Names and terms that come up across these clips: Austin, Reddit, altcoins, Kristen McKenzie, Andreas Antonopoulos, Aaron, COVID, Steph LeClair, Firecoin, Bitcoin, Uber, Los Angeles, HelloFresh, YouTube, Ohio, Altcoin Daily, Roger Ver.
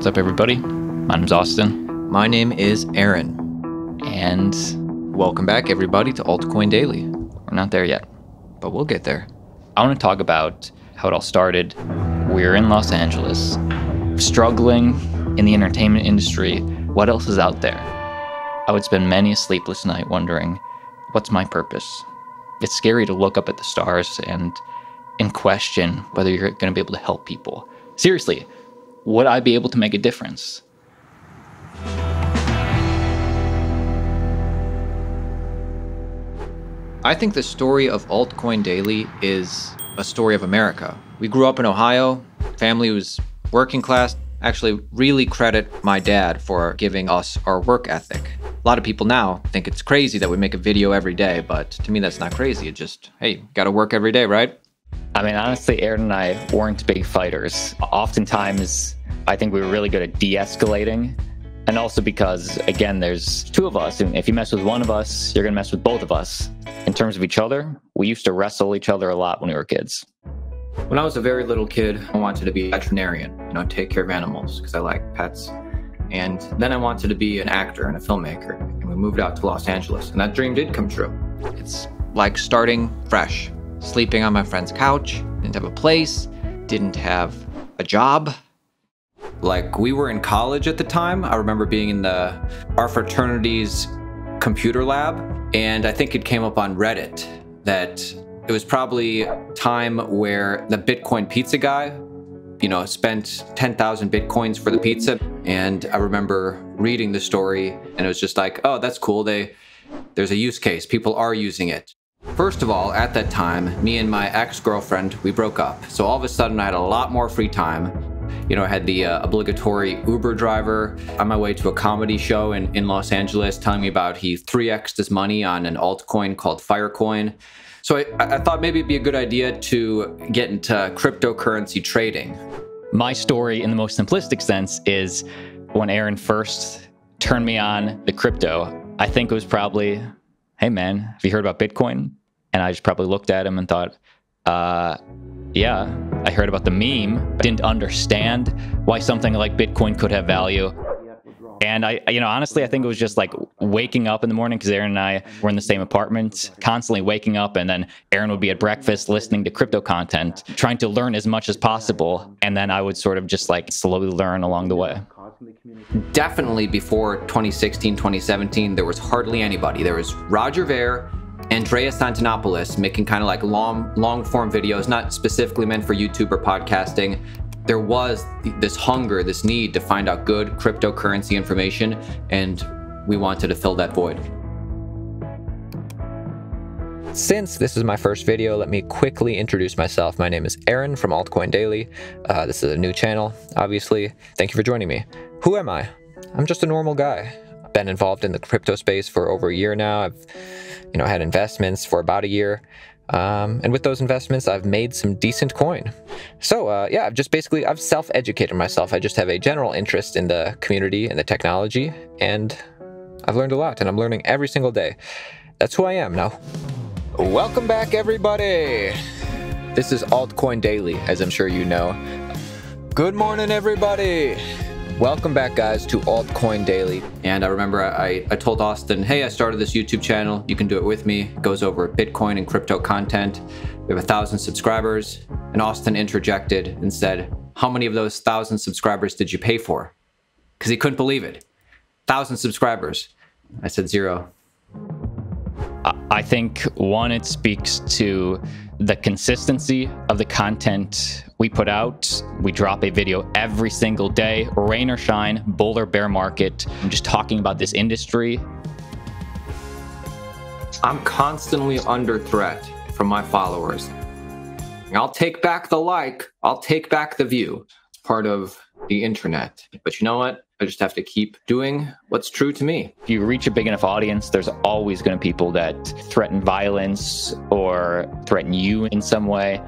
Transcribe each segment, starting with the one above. What's up, everybody? My name's Austin. My name is Aaron. And welcome back, everybody, to Altcoin Daily. We're not there yet, but we'll get there. I want to talk about how it all started. We're in Los Angeles, struggling in the entertainment industry. What else is out there? I would spend many a sleepless night wondering, what's my purpose? It's scary to look up at the stars and question whether you're going to be able to help people. Seriously, would I be able to make a difference? I think the story of Altcoin Daily is a story of America. We grew up in Ohio, family was working class. Actually, really credit my dad for giving us our work ethic. A lot of people now think it's crazy that we make a video every day, but to me, that's not crazy. It's just, hey, gotta work every day, right? I mean, honestly, Aaron and I weren't big fighters. Oftentimes, I think we were really good at de-escalating. And also because, again, there's two of us, and if you mess with one of us, you're gonna mess with both of us. In terms of each other, we used to wrestle each other a lot when we were kids. When I was a very little kid, I wanted to be a veterinarian, take care of animals, because I like pets. And then I wanted to be an actor and a filmmaker, and we moved out to Los Angeles, and that dream did come true. It's like starting fresh, sleeping on my friend's couch, didn't have a place, didn't have a job. Like, we were in college at the time. I remember being in our fraternity's computer lab, and I think it came up on Reddit that it was probably a time where the Bitcoin pizza guy, spent 10,000 Bitcoins for the pizza. And I remember reading the story, and it was just like, oh, that's cool. There's a use case. People are using it. First of all, at that time, me and my ex-girlfriend, we broke up. So all of a sudden, I had a lot more free time. I had the obligatory Uber driver on my way to a comedy show in Los Angeles telling me about he 3x'd his money on an altcoin called Firecoin. So I thought maybe it'd be a good idea to get into cryptocurrency trading. My story, in the most simplistic sense, is when Aaron first turned me on the crypto, I think it was probably, hey man, have you heard about Bitcoin? And I just probably looked at him and thought, yeah, I heard about the meme, but didn't understand why something like Bitcoin could have value. And honestly, I think it was just like waking up in the morning, because Aaron and I were in the same apartment, constantly waking up, and then Aaron would be at breakfast listening to crypto content, trying to learn as much as possible. And then I would sort of just like slowly learn along the way. Definitely before 2016, 2017, there was hardly anybody. There was Roger Ver, Andreas Antonopoulos making kind of like long form videos, not specifically meant for YouTube or podcasting. There was this hunger, this need to find out good cryptocurrency information, and we wanted to fill that void. Since this is my first video, let me quickly introduce myself. My name is Aaron from Altcoin Daily. This is a new channel, obviously. Thank you for joining me. Who am I? I'm just a normal guy. Been involved in the crypto space for over a year now. I've had investments for about a year. And with those investments, I've made some decent coin. So yeah, I've self-educated myself. I just have a general interest in the community and the technology, and I've learned a lot, and I'm learning every single day. That's who I am now. Welcome back, everybody. This is Altcoin Daily, as I'm sure you know. Good morning, everybody. Welcome back, guys, to Altcoin Daily. And I remember I told Austin, hey, I started this YouTube channel. You can do it with me. It goes over Bitcoin and crypto content. We have 1,000 subscribers. And Austin interjected and said, how many of those 1,000 subscribers did you pay for? Because he couldn't believe it. 1,000 subscribers. I said zero. I think, one, it speaks to the consistency of the content we put out. We drop a video every single day, rain or shine, bull or bear market. I'm just talking about this industry. I'm constantly under threat from my followers. I'll take back the like, I'll take back the view. It's part of the internet. But you know what? I just have to keep doing what's true to me. If you reach a big enough audience, there's always going to be people that threaten violence or threaten you in some way.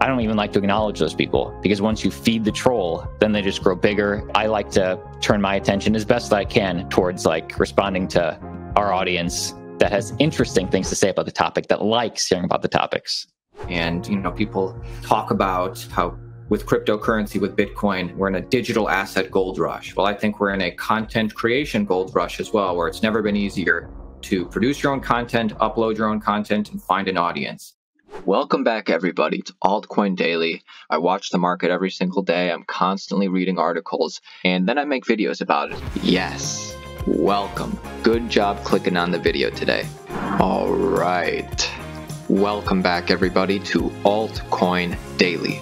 I don't even like to acknowledge those people, because once you feed the troll, then they just grow bigger. I like to turn my attention as best I can towards like responding to our audience that has interesting things to say about the topic, that likes hearing about the topics. And people talk about how with cryptocurrency, with Bitcoin, we're in a digital asset gold rush. Well, I think we're in a content creation gold rush as well, where it's never been easier to produce your own content, upload your own content, and find an audience. Welcome back, everybody, to Altcoin Daily. I watch the market every single day. I'm constantly reading articles, and then I make videos about it. Yes, welcome. Good job clicking on the video today. All right. Welcome back, everybody, to Altcoin Daily.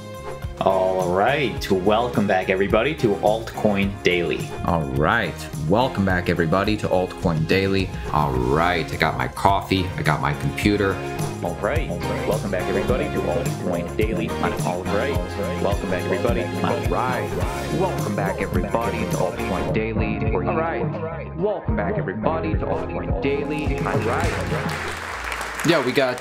All right. Welcome back, everybody, to Altcoin Daily. All right. Welcome back, everybody, to Altcoin Daily. All right. I got my coffee. I got my computer. All right. Welcome back, everybody, to Altcoin Daily. All right. Welcome back, everybody. All right. Welcome back, everybody, to Altcoin Daily. All right. Welcome back, everybody, to Altcoin Daily. All right. Yeah, we got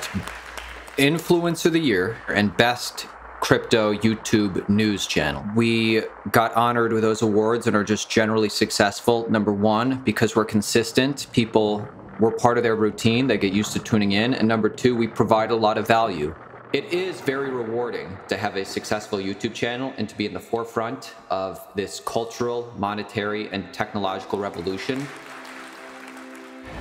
Influencer of the Year and Best Crypto YouTube News Channel. We got honored with those awards and are just generally successful. Number one, because we're consistent. People, we're part of their routine. They get used to tuning in. And number two, we provide a lot of value. It is very rewarding to have a successful YouTube channel and to be in the forefront of this cultural, monetary, and technological revolution.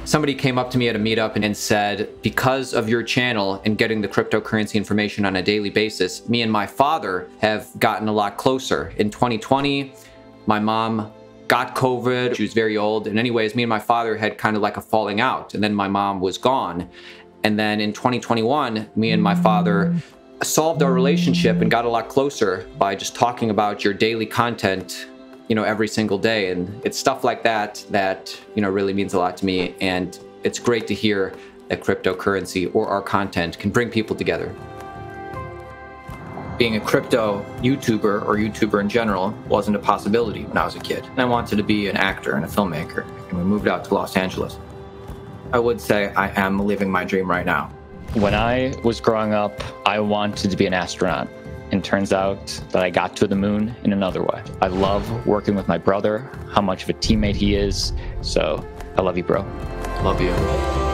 Somebody came up to me at a meetup and said, because of your channel and getting the cryptocurrency information on a daily basis, me and my father have gotten a lot closer. In 2020, my mom got COVID. She was very old. And anyways, me and my father had kind of like a falling out. And then my mom was gone. And then in 2021, me and my father solved our relationship and got a lot closer by just talking about your daily content, you know, every single day. And it's stuff like that that, you know, really means a lot to me. And it's great to hear that cryptocurrency or our content can bring people together. Being a crypto YouTuber or YouTuber in general wasn't a possibility when I was a kid. And I wanted to be an actor and a filmmaker. And we moved out to Los Angeles. I would say I am living my dream right now. When I was growing up, I wanted to be an astronaut. And turns out that I got to the moon in another way. I love working with my brother, how much of a teammate he is. So I love you, bro. Love you.